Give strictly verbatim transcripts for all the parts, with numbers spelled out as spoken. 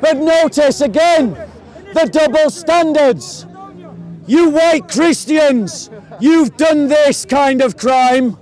But notice again the double standards. You white Christians, you've done this kind of crime,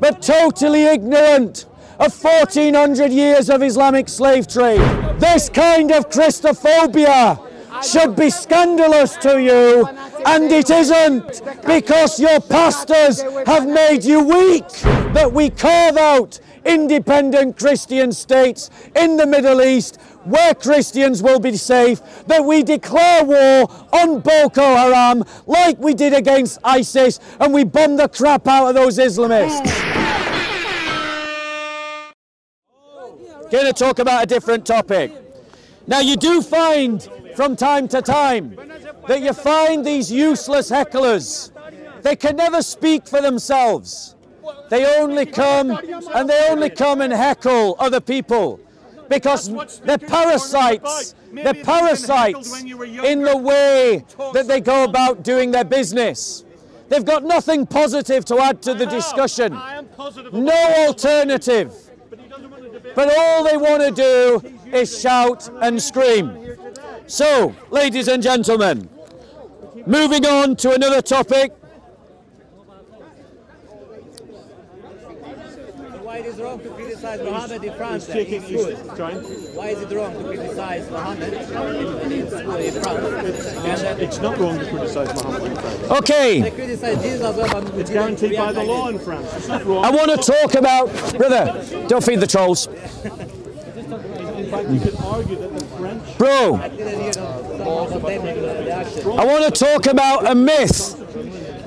but totally ignorant of fourteen hundred years of Islamic slave trade. This kind of Christophobia should be scandalous to you, and it isn't, because your pastors have made you weak. That we carve out independent Christian states in the Middle East where Christians will be safe, that we declare war on Boko Haram like we did against ISIS, and we bomb the crap out of those Islamists. Going to talk about a different topic. Now, you do find from time to time that you find these useless hecklers. They can never speak for themselves. They only come and they only come and heckle other people because they're parasites. They're parasites in the way that they go about doing their business. They've got nothing positive to add to the discussion. No alternative. But all they want to do is shout and scream. So, ladies and gentlemen, moving on to another topic. Why is it wrong to criticize Mohammed in France? Why is it wrong to criticize Mohammed in France? It's not wrong to criticize Mohammed in France. Okay. They criticize Jesus as well. It's guaranteed by the law in France. It's not wrong. I want to talk about, brother, don't feed the trolls. In fact, you could argue that the French. Bro, I want to talk about a myth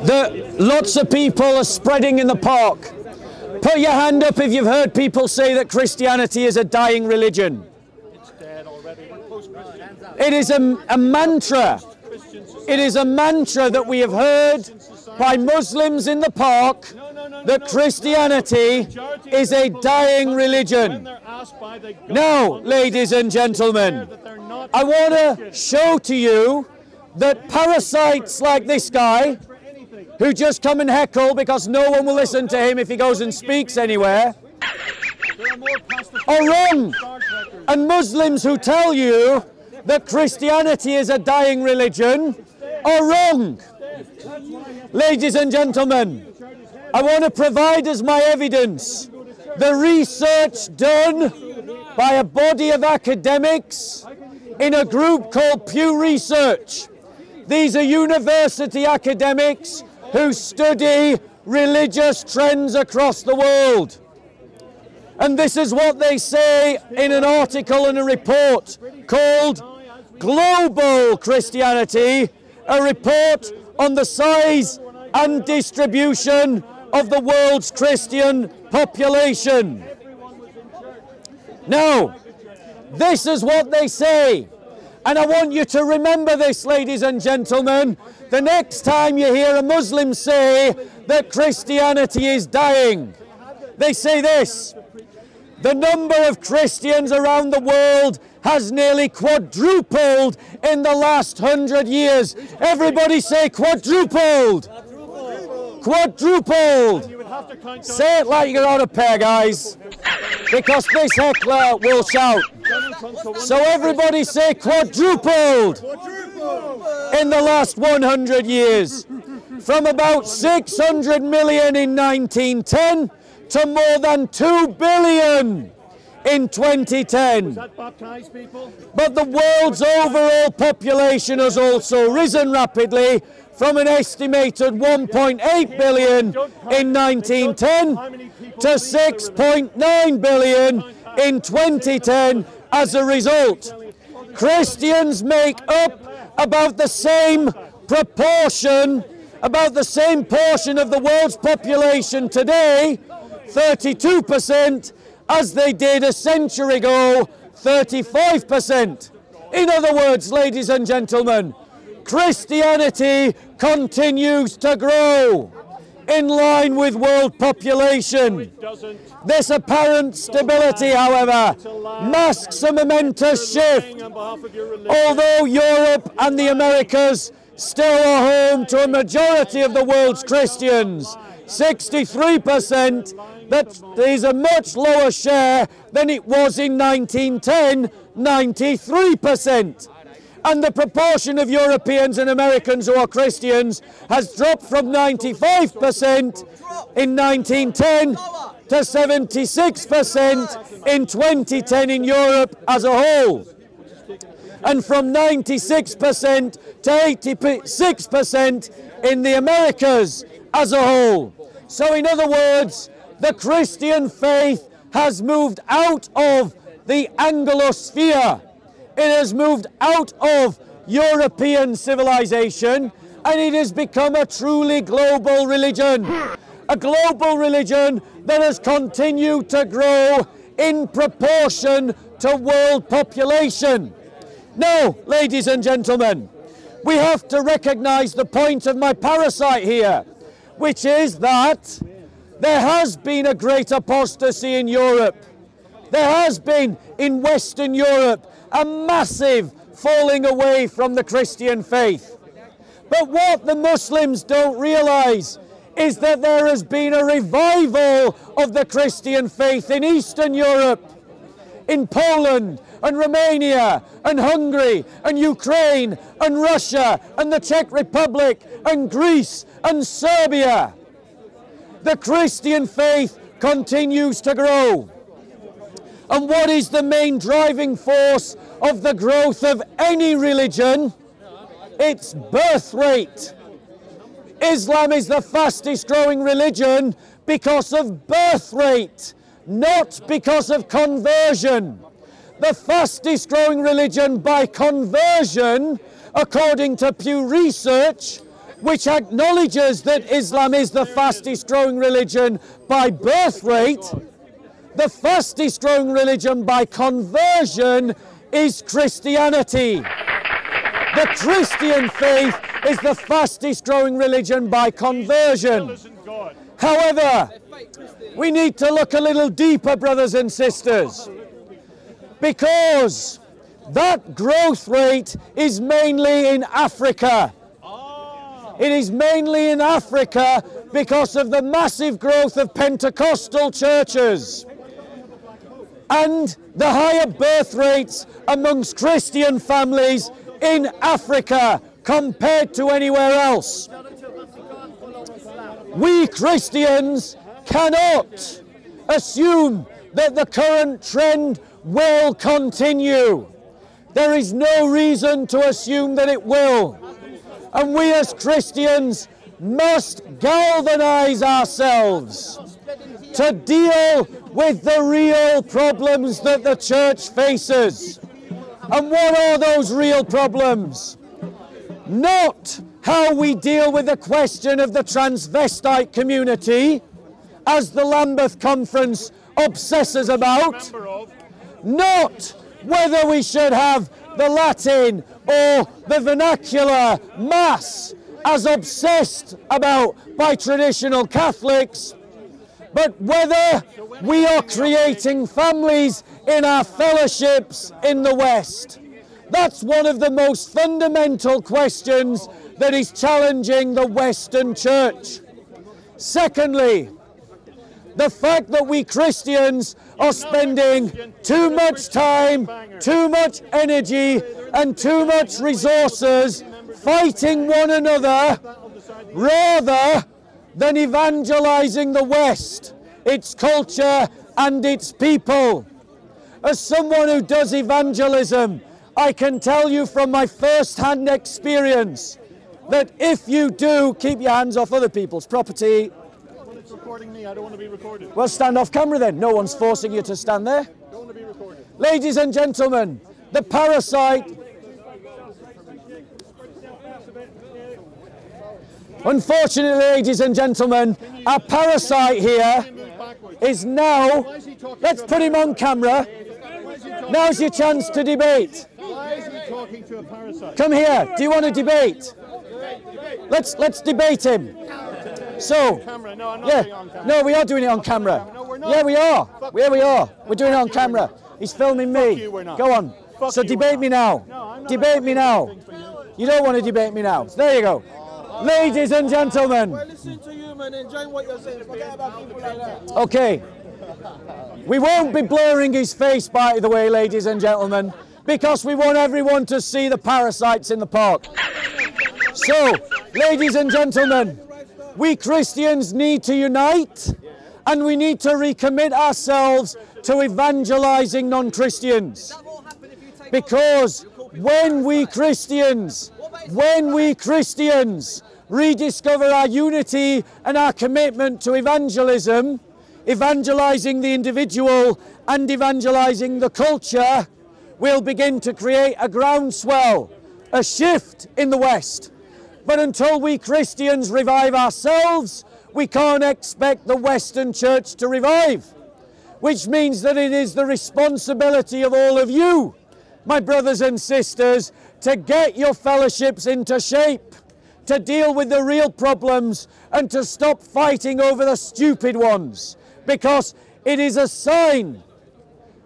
that lots of people are spreading in the park. Put your hand up if you've heard people say that Christianity is a dying religion. It's dead already. It is a, a mantra. It is a mantra that we have heard by Muslims in the park that Christianity is a dying religion. Now, ladies and gentlemen, I want to show to you that parasites like this guy, who just come and heckle because no one will listen to him if he goes and speaks anywhere, are wrong. And Muslims who tell you that Christianity is a dying religion are wrong. Ladies and gentlemen, I want to provide as my evidence the research done by a body of academics in a group called Pew Research. These are university academics who study religious trends across the world. And this is what they say in an article and a report called Global Christianity, a report on the size and distribution of the world's Christian population. Now, this is what they say. And I want you to remember this, ladies and gentlemen, the next time you hear a Muslim say that Christianity is dying. They say this: the number of Christians around the world has nearly quadrupled in the last hundred years. Everybody say quadrupled. Quadrupled. Say it like you're on a pair, guys, because this heckler will shout. So everybody say quadrupled in the last one hundred years, from about six hundred million in nineteen ten to more than two billion in twenty ten. But the world's overall population has also risen rapidly, from an estimated one point eight billion in nineteen ten to six point nine billion in twenty ten as a result. Christians make up about the same proportion, about the same portion of the world's population today, thirty-two percent, as they did a century ago, thirty-five percent. In other words, ladies and gentlemen, Christianity continues to grow in line with world population. This apparent stability, however, masks a momentous shift. Although Europe and the Americas still are home to a majority of the world's Christians, sixty-three percent, that is a much lower share than it was in nineteen ten ninety-three percent. And the proportion of Europeans and Americans who are Christians has dropped from ninety-five percent in nineteen ten to seventy-six percent in twenty ten in Europe as a whole. And from ninety-six percent to eighty-six percent in the Americas as a whole. So in other words, the Christian faith has moved out of the Anglosphere. It has moved out of European civilization, and it has become a truly global religion. A global religion that has continued to grow in proportion to world population. Now, ladies and gentlemen, we have to recognize the point of my parasite here, which is that there has been a great apostasy in Europe. There has been, in Western Europe, a massive falling away from the Christian faith. But what the Muslims don't realize is that there has been a revival of the Christian faith in Eastern Europe, in Poland and Romania and Hungary and Ukraine and Russia and the Czech Republic and Greece and Serbia. The Christian faith continues to grow. And what is the main driving force of the growth of any religion? Its birth rate. Islam is the fastest growing religion because of birth rate, not because of conversion. The fastest growing religion by conversion, according to Pew Research, which acknowledges that Islam is the fastest growing religion by birth rate, the fastest growing religion by conversion is Christianity. The Christian faith is the fastest growing religion by conversion. However, we need to look a little deeper, brothers and sisters, because that growth rate is mainly in Africa. It is mainly in Africa because of the massive growth of Pentecostal churches and the higher birth rates amongst Christian families in Africa compared to anywhere else. We Christians cannot assume that the current trend will continue. There is no reason to assume that it will. And we as Christians must galvanize ourselves to deal with the real problems that the church faces. And what are those real problems? Not how we deal with the question of the transvestite community, as the Lambeth Conference obsesses about. Not whether we should have the Latin or the vernacular mass, as obsessed about by traditional Catholics, but whether we are creating families in our fellowships in the West. That's one of the most fundamental questions that is challenging the Western Church. Secondly, the fact that we Christians are spending too much time, too much energy, and too much resources fighting one another rather than evangelizing the West, its culture and its people. As someone who does evangelism, I can tell you from my first-hand experience that if you do, keep your hands off other people's property. Recording me. I don't want to be recorded. Well, stand off camera then. No one's forcing you to stand there. Don't want to be recorded. Ladies and gentlemen, the parasite, unfortunately, ladies and gentlemen, our parasite here is now, let's put him on camera. Now's your chance to debate. Why is he talking to a parasite? Come here. Do you want to debate? Let's let's debate him. So, no, yeah, no, we are doing it on camera. No, we're not. Yeah, we are. Yeah, we are. We're doing it on camera. He's filming me. Go on. So debate me now. Debate me now. You don't want to debate me now. There you go. Ladies and gentlemen. Well, listen to you, man. Enjoy what you're saying. Forget about people like that. Okay. We won't be blurring his face, by the way, ladies and gentlemen, because we want everyone to see the parasites in the park. So, ladies and gentlemen, we Christians need to unite, and we need to recommit ourselves to evangelizing non-Christians. Because when we Christians, when we Christians rediscover our unity and our commitment to evangelism, evangelizing the individual and evangelizing the culture, we'll begin to create a groundswell, a shift in the West. But until we Christians revive ourselves, we can't expect the Western Church to revive, which means that it is the responsibility of all of you, my brothers and sisters, to get your fellowships into shape, to deal with the real problems, and to stop fighting over the stupid ones, because it is a sign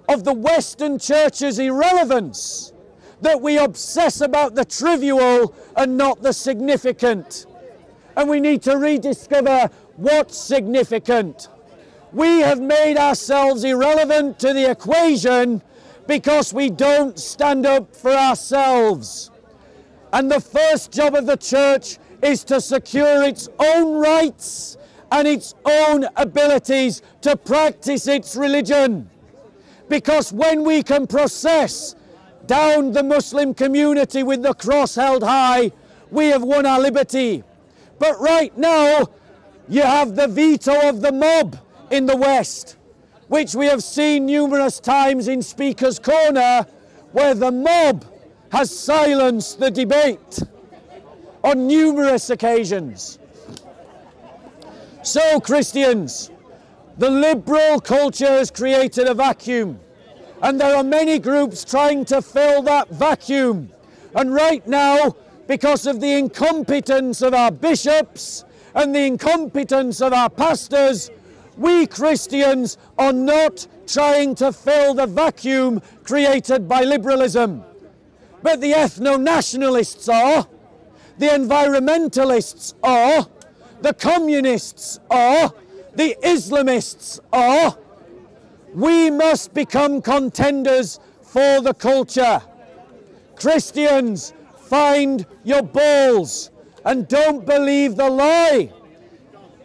of the Western Church's irrelevance that we obsess about the trivial and not the significant. And we need to rediscover what's significant. We have made ourselves irrelevant to the equation because we don't stand up for ourselves. And the first job of the church is to secure its own rights and its own abilities to practice its religion. Because when we can process down the Muslim community with the cross held high, we have won our liberty. But right now, you have the veto of the mob in the West, which we have seen numerous times in Speaker's Corner, where the mob has silenced the debate on numerous occasions. So, Christians, the liberal culture has created a vacuum, and there are many groups trying to fill that vacuum. And right now, because of the incompetence of our bishops and the incompetence of our pastors, we Christians are not trying to fill the vacuum created by liberalism. But the ethno-nationalists are, the environmentalists are, the communists are, the Islamists are. We must become contenders for the culture. Christians, find your balls and don't believe the lie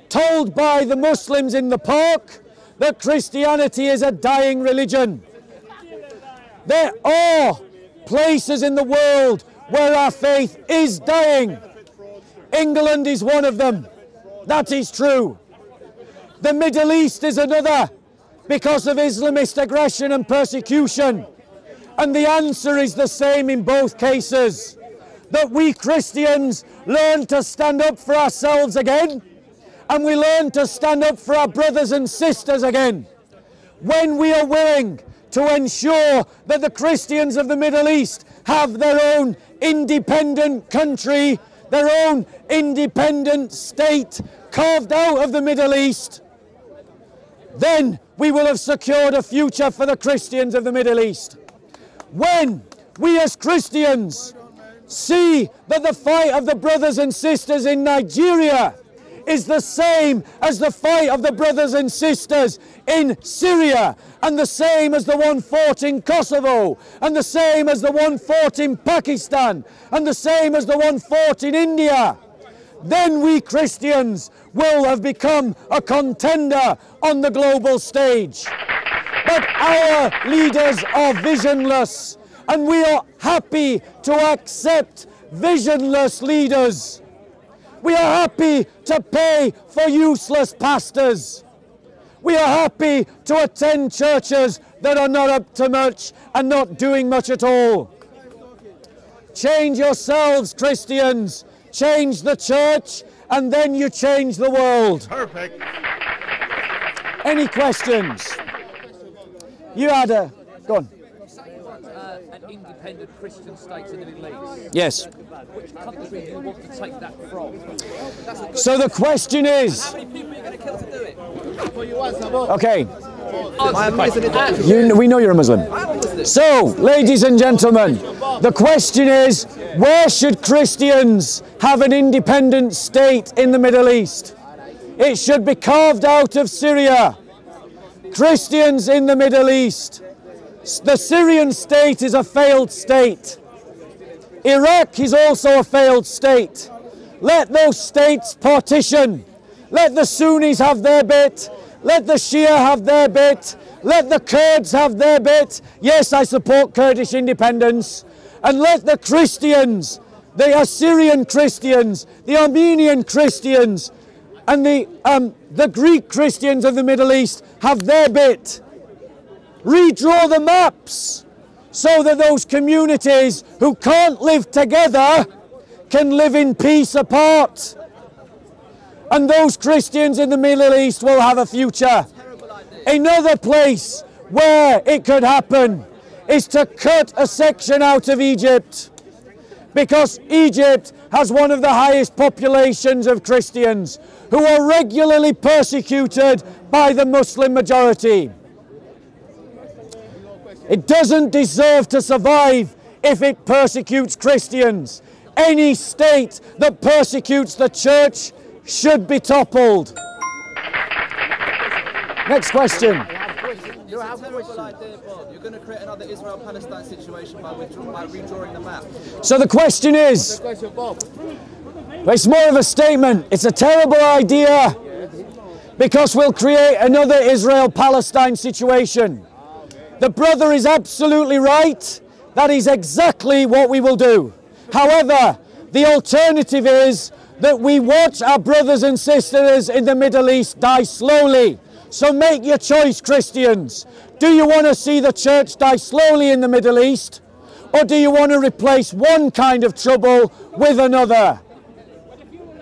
told by the Muslims in the park that Christianity is a dying religion. There are places in the world where our faith is dying. England is one of them. That is true. The Middle East is another, because of Islamist aggression and persecution. And the answer is the same in both cases: that we Christians learn to stand up for ourselves again, and we learn to stand up for our brothers and sisters again. When we are willing to ensure that the Christians of the Middle East have their own independent country, their own independent state carved out of the Middle East, then we will have secured a future for the Christians of the Middle East. When we as Christians see that the fight of the brothers and sisters in Nigeria is the same as the fight of the brothers and sisters in Syria, and the same as the one fought in Kosovo, and the same as the one fought in Pakistan, and the same as the one fought in India, then we Christians will have become a contender on the global stage. But our leaders are visionless, and we are happy to accept visionless leaders. We are happy to pay for useless pastors. We are happy to attend churches that are not up to much and not doing much at all. Change yourselves, Christians. Change the church, and then you change the world. Perfect. Any questions? You had a... Go on. Independent Christian states in the Middle East. Yes. Which country do you want to take that from? So the question is... How many people are you going to kill to do it? Okay. okay. You, we know you're a Muslim. So, ladies and gentlemen, the question is, where should Christians have an independent state in the Middle East? It should be carved out of Syria. Christians in the Middle East. The Syrian state is a failed state. Iraq is also a failed state. Let those states partition. Let the Sunnis have their bit. Let the Shia have their bit. Let the Kurds have their bit. Yes, I support Kurdish independence. And let the Christians, the Assyrian Christians, the Armenian Christians, and the, um, the Greek Christians of the Middle East have their bit. Redraw the maps so that those communities who can't live together can live in peace apart. And those Christians in the Middle East will have a future. Another place where it could happen is to cut a section out of Egypt, because Egypt has one of the highest populations of Christians who are regularly persecuted by the Muslim majority. It doesn't deserve to survive if it persecutes Christians. Any state that persecutes the church should be toppled. Next question. It's a terrible idea, Bob. You're going to create another Israel-Palestine situation by, withdraw by redrawing the map. So the question is... The question, Bob? It's more of a statement. It's a terrible idea because we'll create another Israel-Palestine situation. The brother is absolutely right. That is exactly what we will do. However, the alternative is that we watch our brothers and sisters in the Middle East die slowly. So make your choice, Christians. Do you want to see the church die slowly in the Middle East? Or do you want to replace one kind of trouble with another?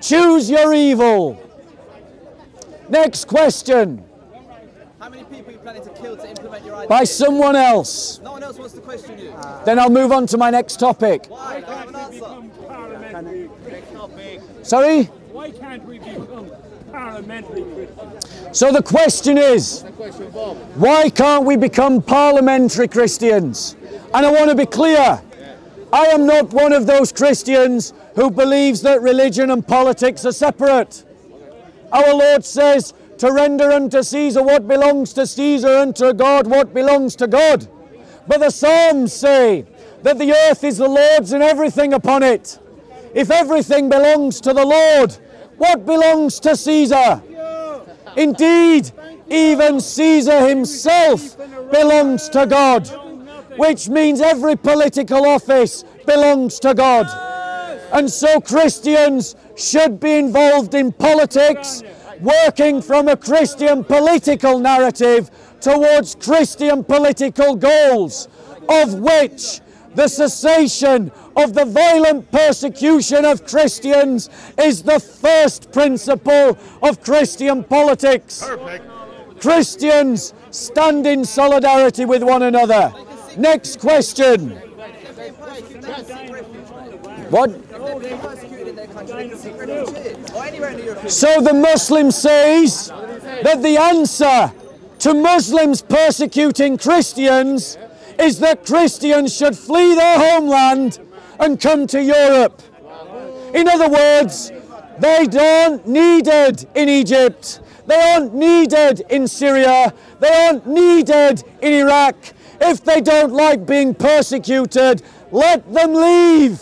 Choose your evil. Next question. How many people are you planning to kill to implement your ideas? By someone else. No one else wants to question you. Uh, then I'll move on to my next topic. Why can't we become parliamentary Christians? Sorry? Why can't we become parliamentary Christians? So the question is, why can't we become parliamentary Christians? And I want to be clear, I am not one of those Christians who believes that religion and politics are separate. Our Lord says, to render unto Caesar what belongs to Caesar, and to God what belongs to God. But the Psalms say that the earth is the Lord's and everything upon it. If everything belongs to the Lord, what belongs to Caesar? Indeed, even Caesar himself belongs to God, which means every political office belongs to God. And so Christians should be involved in politics, working from a Christian political narrative towards Christian political goals, of which the cessation of the violent persecution of Christians is the first principle of Christian politics. Perfect. Christians stand in solidarity with one another. Next question. What? So the Muslim says that the answer to Muslims persecuting Christians is that Christians should flee their homeland and come to Europe. In other words, they aren't needed in Egypt, they aren't needed in Syria, they aren't needed in Iraq. If they don't like being persecuted, let them leave.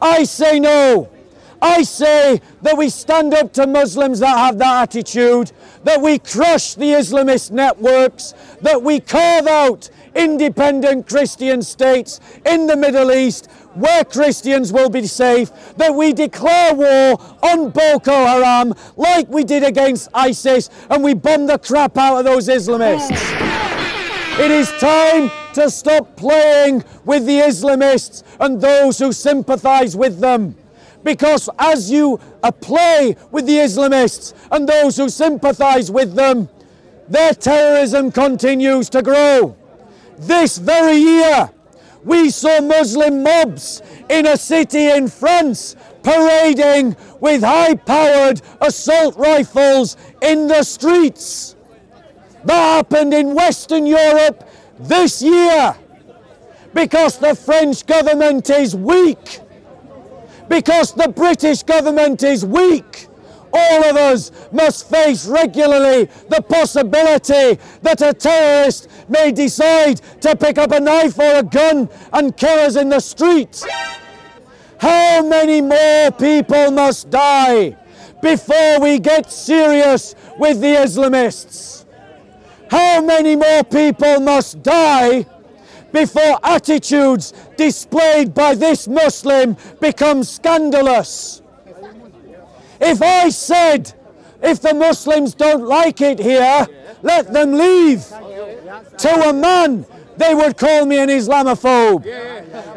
I say no. I say that we stand up to Muslims that have that attitude, that we crush the Islamist networks, that we carve out independent Christian states in the Middle East where Christians will be safe, that we declare war on Boko Haram like we did against ISIS, and we bomb the crap out of those Islamists. It is time to stop playing with the Islamists and those who sympathize with them. Because as you play with the Islamists and those who sympathize with them, their terrorism continues to grow. This very year, we saw Muslim mobs in a city in France parading with high-powered assault rifles in the streets. That happened in Western Europe this year, because the French government is weak, because the British government is weak. all of us must face regularly the possibility that a terrorist may decide to pick up a knife or a gun and kill us in the street. How many more people must die before we get serious with the Islamists? How many more people must die before attitudes displayed by this Muslim become scandalous? If I said, if the Muslims don't like it here, let them leave, to a man, they would call me an Islamophobe.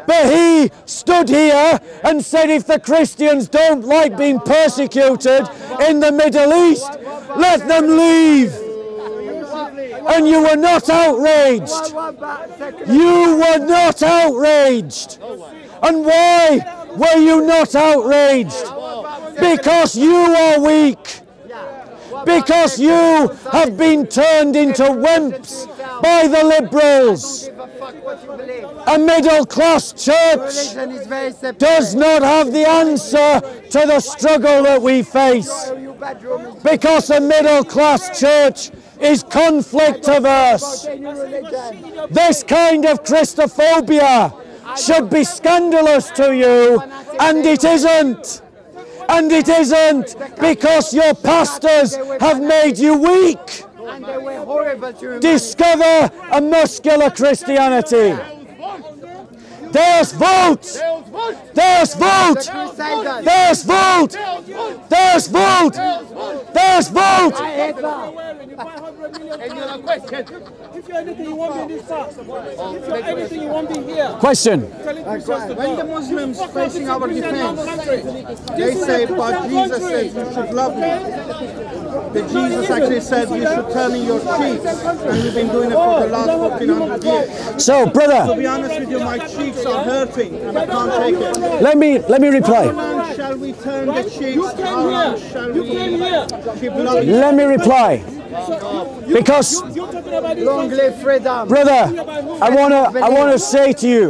But he stood here and said, if the Christians don't like being persecuted in the Middle East, let them leave. And you were not outraged. You were not outraged. And why were you not outraged? Because you are weak. Because you have been turned into wimps by the liberals. A middle-class church does not have the answer to the struggle that we face. Because a middle-class church is conflict-averse. This kind of Christophobia should be scandalous to you, and it isn't. And it isn't, because your pastors have made you weak. Discover a muscular Christianity. There's vote! There's vote! There's vote! There's vote! There's vote! Question. When the Muslims facing our defense, they say, but Jesus says you should love me. The Jesus actually said you should turn in your cheeks, and we've been doing it for the last fourteen hundred years. So, brother. To be honest with you, my cheeks are hurting, and I can't take it. Let me, let me reply. Shall we turn the cheeks? Let me reply. Because, long live freedom. Brother, I wanna, I wanna say to you.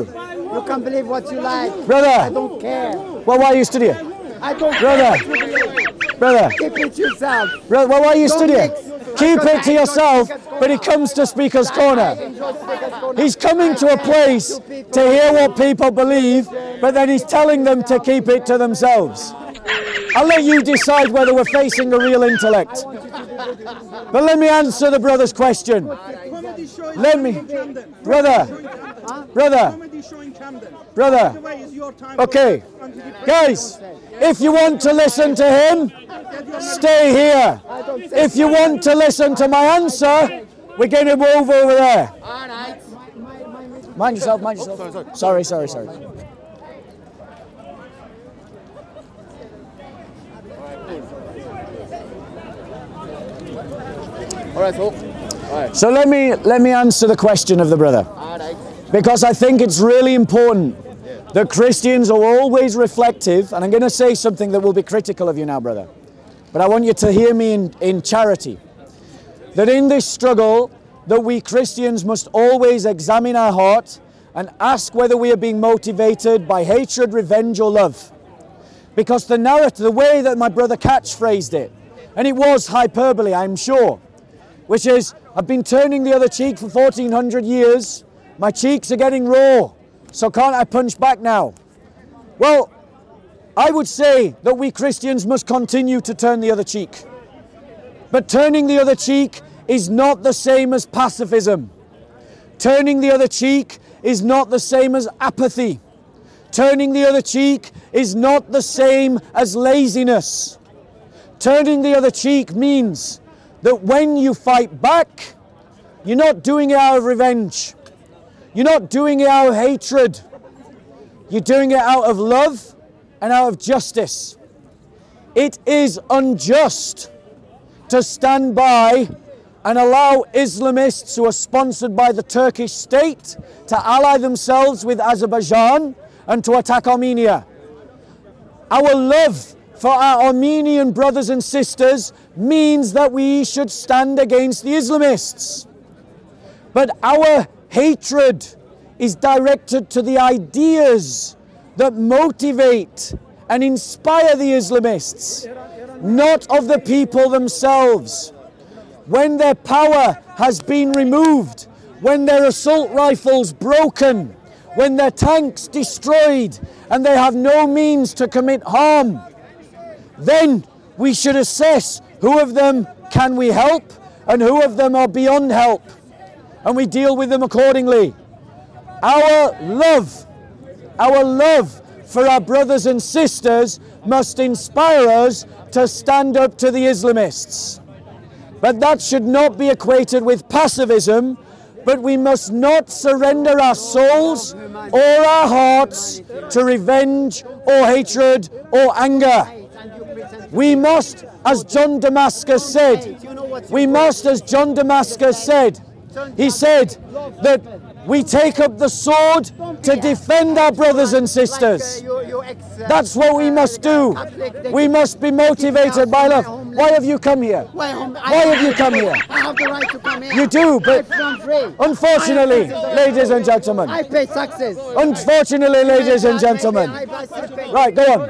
You can believe what you like. Brother, I don't care. Well, why are you still here? I don't brother, care. Brother, keep it yourself. Brother, well, why are you still here? Keep it to yourself, but he comes to Speaker's Corner. He's coming to a place to hear what people believe, but then he's telling them to keep it to themselves. I'll let you decide whether we're facing a real intellect. But let me answer the brother's question. Let me, brother, brother, brother, okay, guys, if you want to listen to him, stay here. If you want to listen to my answer, we're going to move over there. Mind yourself, mind yourself. Sorry, sorry, sorry. All right, so. All right. So let me let me answer the question of the brother, because I think it's really important that Christians are always reflective. And I'm going to say something that will be critical of you now, brother, but I want you to hear me in, in charity. That in this struggle, that we Christians must always examine our heart and ask whether we are being motivated by hatred, revenge, or love, because the narrative, the way that my brother Catch phrased it, and it was hyperbole, I'm sure. Which is, I've been turning the other cheek for fourteen hundred years, my cheeks are getting raw, so can't I punch back now? Well, I would say that we Christians must continue to turn the other cheek. But turning the other cheek is not the same as pacifism. Turning the other cheek is not the same as apathy. Turning the other cheek is not the same as laziness. Turning the other cheek means that when you fight back, you're not doing it out of revenge. You're not doing it out of hatred. You're doing it out of love and out of justice. It is unjust to stand by and allow Islamists who are sponsored by the Turkish state to ally themselves with Azerbaijan and to attack Armenia. Our love for our Armenian brothers and sisters means that we should stand against the Islamists. But our hatred is directed to the ideas that motivate and inspire the Islamists. not of the people themselves. When their power has been removed, when their assault rifles broken, when their tanks destroyed, and they have no means to commit harm, then we should assess who of them can we help and who of them are beyond help, and we deal with them accordingly. Our love, our love for our brothers and sisters must inspire us to stand up to the Islamists. But that should not be equated with passivism, but we must not surrender our souls or our hearts to revenge or hatred or anger. We must, as John Damascus said, we must, as John Damascus said, he said that we take up the sword to defend our brothers and sisters. That's what we must do. We must be motivated by love. Why have you come here? Why have you come here? I have the right to come here. You do, but unfortunately, ladies and gentlemen, I pay taxes. Unfortunately, ladies and gentlemen. Right, go on.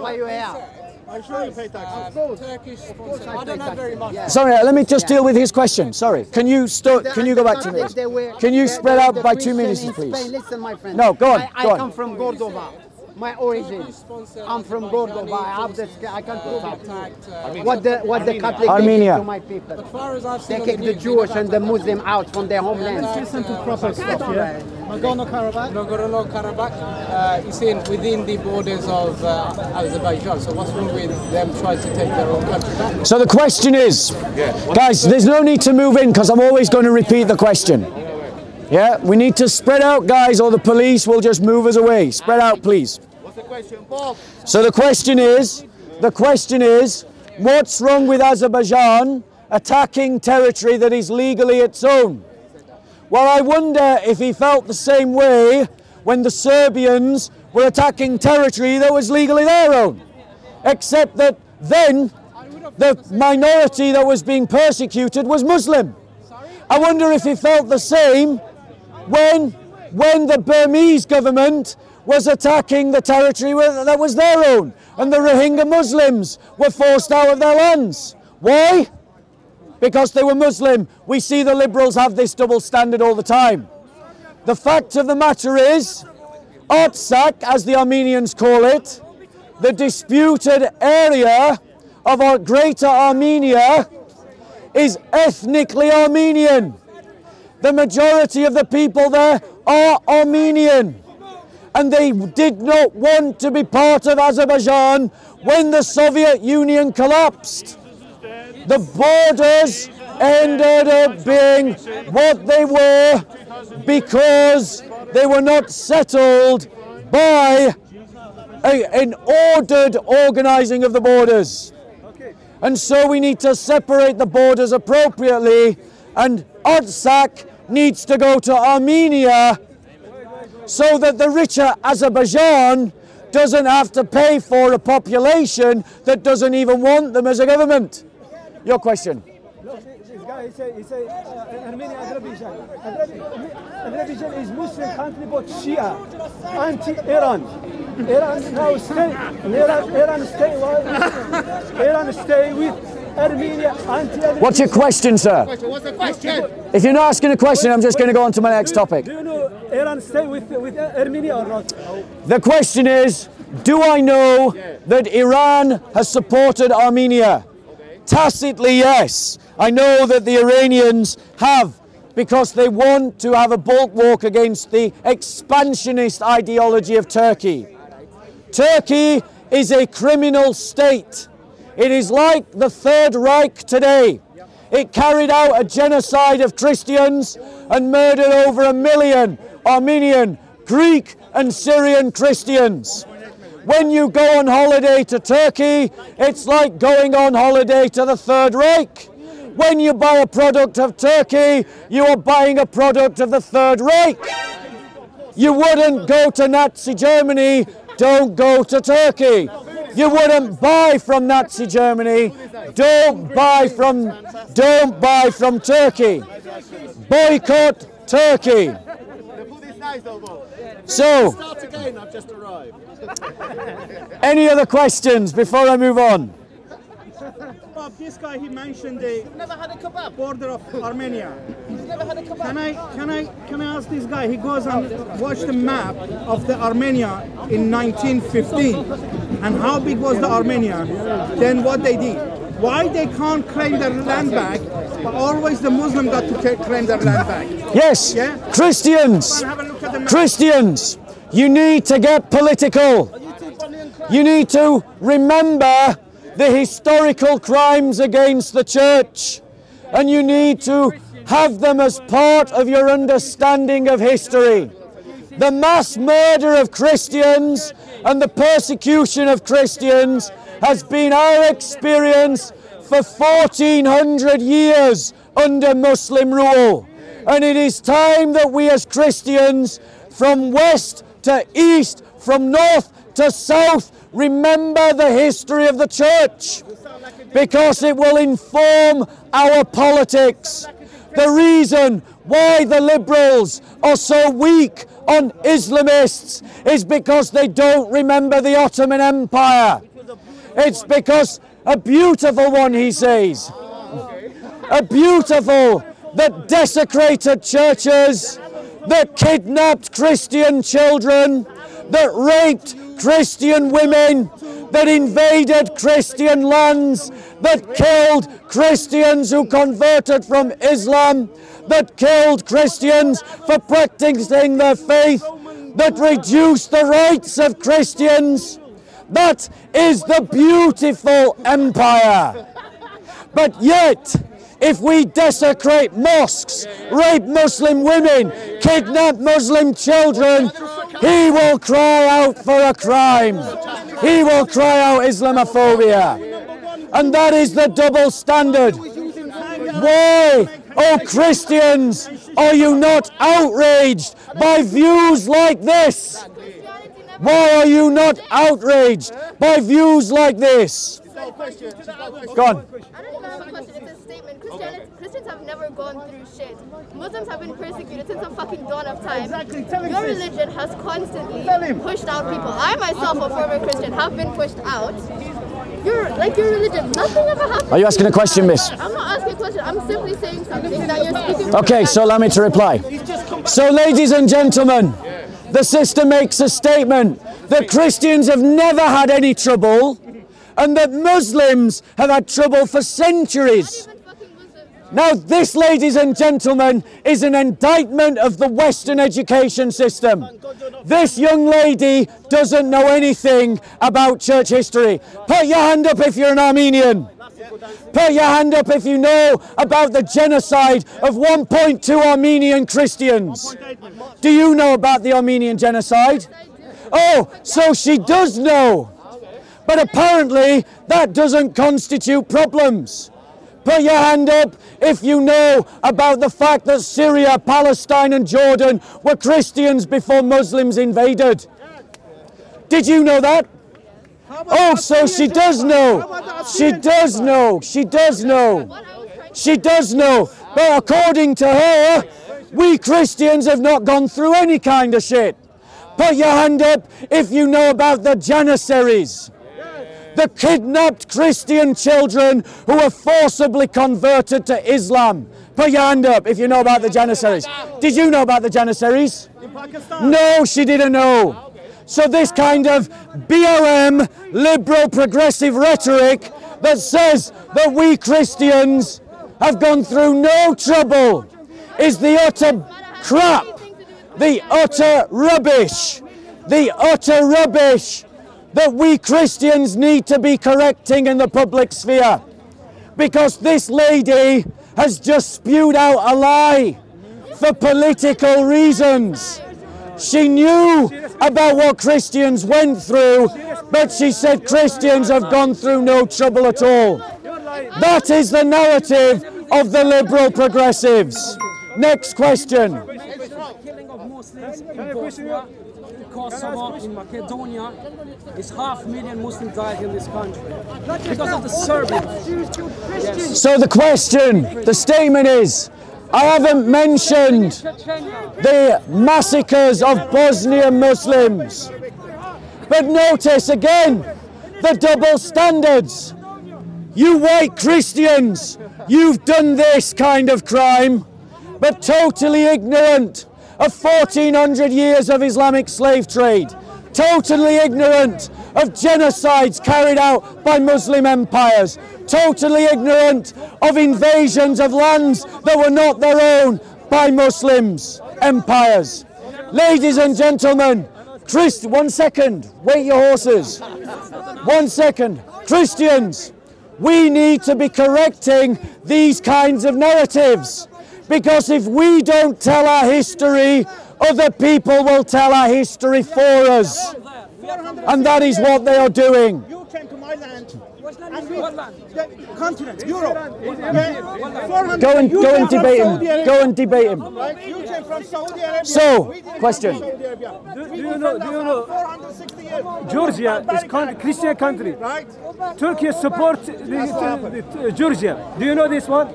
Why are you here? I'm sure you pay taxes. Turkish. I don't have very much. Sorry, let me just deal with his question. Sorry. Can you can you go back to me? Can you spread out by two minutes, please? Listen, my friend. No, go on. I come from Cordoba. My origin. I'm from Cordoba. I have this, I can't go back. What the what the Catholic did to my people? They kicked the Jewish and the Muslim out from their homeland. Listen to proper stuff. Nagorno-Karabakh. Nagorno-Karabakh is in within the borders of uh, Azerbaijan. So what's wrong with them trying to take their own country back? So the question is, guys, there's no need to move in because I'm always going to repeat the question. Yeah, we need to spread out, guys, or the police will just move us away. Spread out, please. What's the question, Bob? So the question is, the question is, what's wrong with Azerbaijan attacking territory that is legally its own? Well, I wonder if he felt the same way when the Serbians were attacking territory that was legally their own. Except that then the minority that was being persecuted was Muslim. I wonder if he felt the same when, when the Burmese government was attacking the territory that was their own, and the Rohingya Muslims were forced out of their lands. Why? Because they were Muslim. We see the liberals have this double standard all the time. The fact of the matter is, Artsakh, as the Armenians call it, the disputed area of our greater Armenia, is ethnically Armenian. The majority of the people there are Armenian. And they did not want to be part of Azerbaijan when the Soviet Union collapsed. The borders ended up being what they were because they were not settled by a, an ordered organizing of the borders. And so we need to separate the borders appropriately, and Artsakh needs to go to Armenia so that the richer Azerbaijan doesn't have to pay for a population that doesn't even want them as a government. Your question. He said, he said uh, Armenia, Azerbaijan. Azerbaijan is Muslim country, but Shia, anti-Iran. Iran now stay. Iran, Iran stay. Well, Iran stay with Armenia, anti-Iran. What's your question, sir? What's the question? If you're not asking a question, I'm just going to go on to my next topic. Do you know Iran stay with with Armenia or not? The question is, do I know that Iran has supported Armenia? Tacitly, yes. I know that the Iranians have, because they want to have a bulwark against the expansionist ideology of Turkey. Turkey is a criminal state. It is like the Third Reich today. It carried out a genocide of Christians and murdered over a million Armenian, Greek and Syrian Christians. When you go on holiday to Turkey, it's like going on holiday to the Third Reich. When you buy a product of Turkey, you are buying a product of the Third Reich. You wouldn't go to Nazi Germany, don't go to Turkey. You wouldn't buy from Nazi Germany, don't buy from, don't buy from Turkey. Boycott Turkey. So, any other questions before I move on? kebab, this guy, he mentioned the You've never had a kebab. border of Armenia. He's never had a kebab. Can I, can I, can I ask this guy? He goes and watched the map of the Armenia in nineteen fifteen and how big was the Armenia, then what they did. Why they can't claim their land back, but always the Muslim got to claim their land back. Yes, yeah? Christians, Christians, you need to get political. You need to remember the historical crimes against the church, and you need to have them as part of your understanding of history. The mass murder of Christians and the persecution of Christians has been our experience for fourteen hundred years under Muslim rule. And it is time that we as Christians, from west to east, from north to south, remember the history of the church, because it will inform our politics. The reason why the Liberals are so weak on Islamists is because they don't remember the Ottoman Empire. It's because a beautiful one, he says, a beautiful that desecrated churches, that kidnapped Christian children, that raped Christian women, that invaded Christian lands, that killed Christians who converted from Islam, that killed Christians for practicing their faith, that reduced the rights of Christians. That is the beautiful empire. But yet, if we desecrate mosques, rape Muslim women, kidnap Muslim children, he will cry out for a crime. He will cry out Islamophobia. And that is the double standard. Why, oh Christians, are you not outraged by views like this? Why are you not outraged by views like this? Go on. I don't even have a question, it's a statement. Christians, Christians have never gone through shit. Muslims have been persecuted since the fucking dawn of time. Exactly. Your religion has constantly pushed out people. I myself, a former Christian, have been pushed out. Your, like your religion, nothing ever happened. Are you asking a question, miss? I'm not asking a question, I'm simply saying something that you're speaking. Okay, so allow me to reply. So ladies and gentlemen, the sister makes a statement that Christians have never had any trouble and that Muslims have had trouble for centuries. Now this, ladies and gentlemen, is an indictment of the Western education system. This young lady doesn't know anything about church history. Put your hand up if you're an Armenian. Put your hand up if you know about the genocide of one point two Armenian Christians. Do you know about the Armenian genocide? Oh, so she does know. But apparently that doesn't constitute problems. Put your hand up if you know about the fact that Syria, Palestine and Jordan were Christians before Muslims invaded. Did you know that? Oh, so she does know. She does know. She does know. She does know. But according to her, we Christians have not gone through any kind of shit. Put your hand up if you know about the Janissaries, the kidnapped Christian children who were forcibly converted to Islam. Put your hand up if you know about the Janissaries. Did you know about the Janissaries? No, she didn't know. So this kind of B L M, liberal progressive rhetoric that says that we Christians have gone through no trouble is the utter crap, the utter rubbish, the utter rubbish that we Christians need to be correcting in the public sphere. Because this lady has just spewed out a lie for political reasons. She knew about what Christians went through, but she said Christians have gone through no trouble at all. That is the narrative of the liberal progressives. Next question. Killing of Muslims in Bosnia, Kosovo, in Macedonia, is half a million Muslims died in this country because of the Serbs. So the question, the statement is, I haven't mentioned the massacres of Bosnian Muslims. But notice again the double standards. You white Christians, you've done this kind of crime, but totally ignorant of fourteen hundred years of Islamic slave trade, totally ignorant of genocides carried out by Muslim empires, totally ignorant of invasions of lands that were not their own by Muslims empires. Ladies and gentlemen, Christ, one second, wait your horses, one second, Christians, we need to be correcting these kinds of narratives, because if we don't tell our history, other people will tell our history for us. And that is what they are doing. You came to my land, and we, the continent, Europe. Go and, go and debate him. Go and debate him. You came from Saudi Arabia. So, question. Do, do you know, do you know, Georgia is a Christian country. Turkey supports Georgia. Do you know this one?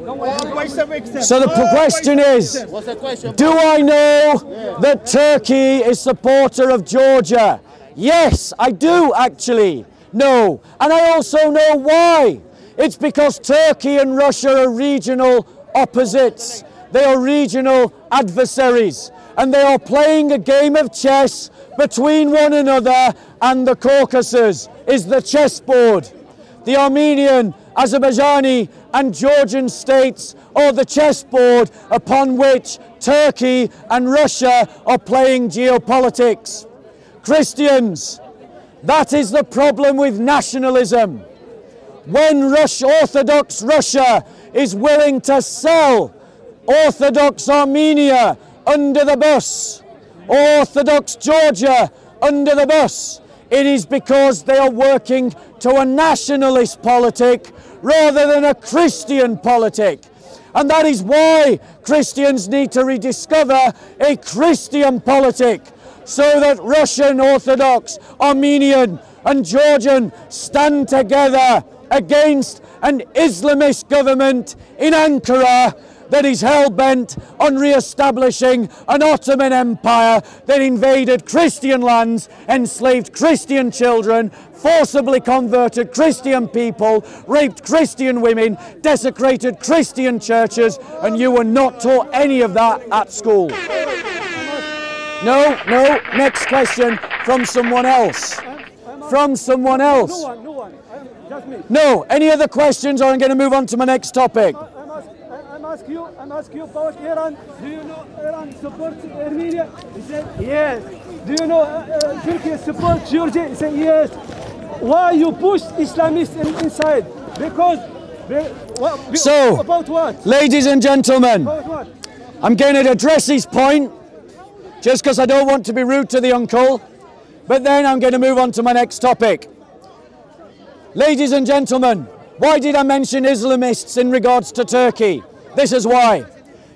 So the question is, do I know that Turkey is supporter of Georgia? Yes, I do actually know, and I also know why. It's because Turkey and Russia are regional opposites. They are regional adversaries, and they are playing a game of chess between one another, and the Caucasus is the chessboard. The Armenian, Azerbaijani and Georgian states are the chessboard upon which Turkey and Russia are playing geopolitics. Christians, that is the problem with nationalism. When Rush, Orthodox Russia is willing to sell Orthodox Armenia under the bus, Orthodox Georgia under the bus, it is because they are working to a nationalist politic rather than a Christian politic. And that is why Christians need to rediscover a Christian politic, so that Russian Orthodox, Armenian and Georgian stand together against an Islamist government in Ankara that is hell-bent on re-establishing an Ottoman empire that invaded Christian lands, enslaved Christian children, forcibly converted Christian people, raped Christian women, desecrated Christian churches, and you were not taught any of that at school. No, no, next question from someone else. From someone else. No, any other questions or I'm going to move on to my next topic. I'm asking you, I'm asking you about Iran. Do you know Iran supports Armenia? He said, yes. Do you know uh, Turkey supports Georgia? He said, yes. Why you push Islamists in, inside? Because, they, well, be, so, about what? Ladies and gentlemen, I'm going to address his point, just because I don't want to be rude to the uncle, but then I'm going to move on to my next topic. Ladies and gentlemen, why did I mention Islamists in regards to Turkey? This is why.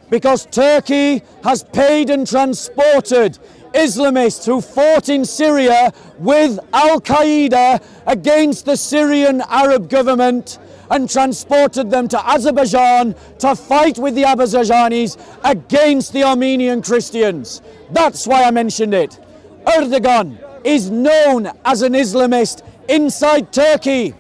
Because Turkey has paid and transported Islamists who fought in Syria with Al Qaeda against the Syrian Arab government, and transported them to Azerbaijan to fight with the Azerbaijanis against the Armenian Christians. That's why I mentioned it. Erdogan is known as an Islamist inside Turkey.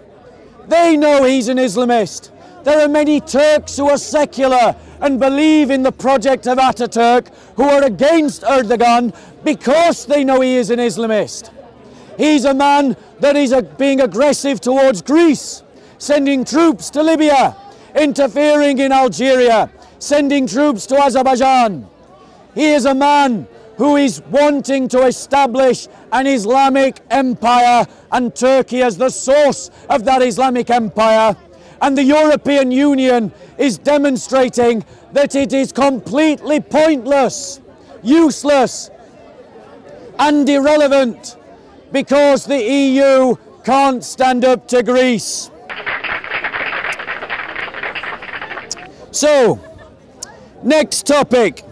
They know he's an Islamist. There are many Turks who are secular and believe in the project of Ataturk who are against Erdogan because they know he is an Islamist. He's a man that is being aggressive towards Greece, sending troops to Libya, interfering in Algeria, sending troops to Azerbaijan. He is a man who is wanting to establish an Islamic empire, and Turkey as the source of that Islamic empire. And the European Union is demonstrating that it is completely pointless, useless, and irrelevant, because the E U can't stand up to Greece. So, next topic.